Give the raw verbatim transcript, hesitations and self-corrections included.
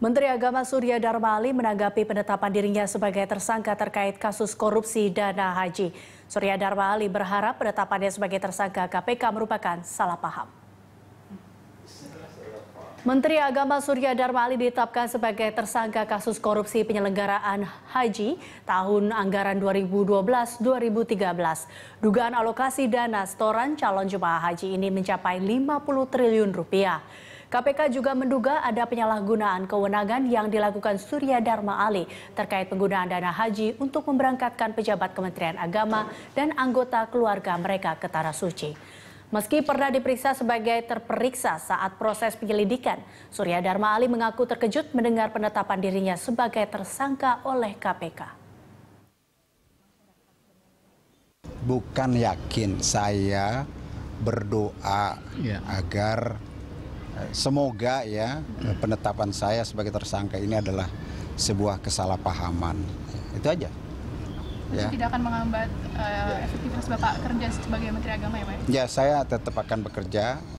Menteri Agama Suryadharma Ali menanggapi penetapan dirinya sebagai tersangka terkait kasus korupsi dana haji. Suryadharma Ali berharap penetapannya sebagai tersangka K P K merupakan salah paham. Menteri Agama Suryadharma Ali ditetapkan sebagai tersangka kasus korupsi penyelenggaraan haji tahun anggaran dua ribu dua belas dua ribu tiga belas. Dugaan alokasi dana setoran calon jemaah haji ini mencapai lima puluh triliun rupiah. K P K juga menduga ada penyalahgunaan kewenangan yang dilakukan Suryadharma Ali terkait penggunaan dana haji untuk memberangkatkan pejabat Kementerian Agama dan anggota keluarga mereka ke Tanah Suci. Meski pernah diperiksa sebagai terperiksa saat proses penyelidikan, Suryadharma Ali mengaku terkejut mendengar penetapan dirinya sebagai tersangka oleh K P K. Bukan yakin, saya berdoa ya. agar Semoga ya penetapan saya sebagai tersangka ini adalah sebuah kesalahpahaman. Itu aja. Ya. Tidak akan menghambat uh, efektivitas Bapak kerja sebagai Menteri Agama ya Pak? Ya, saya tetap akan bekerja.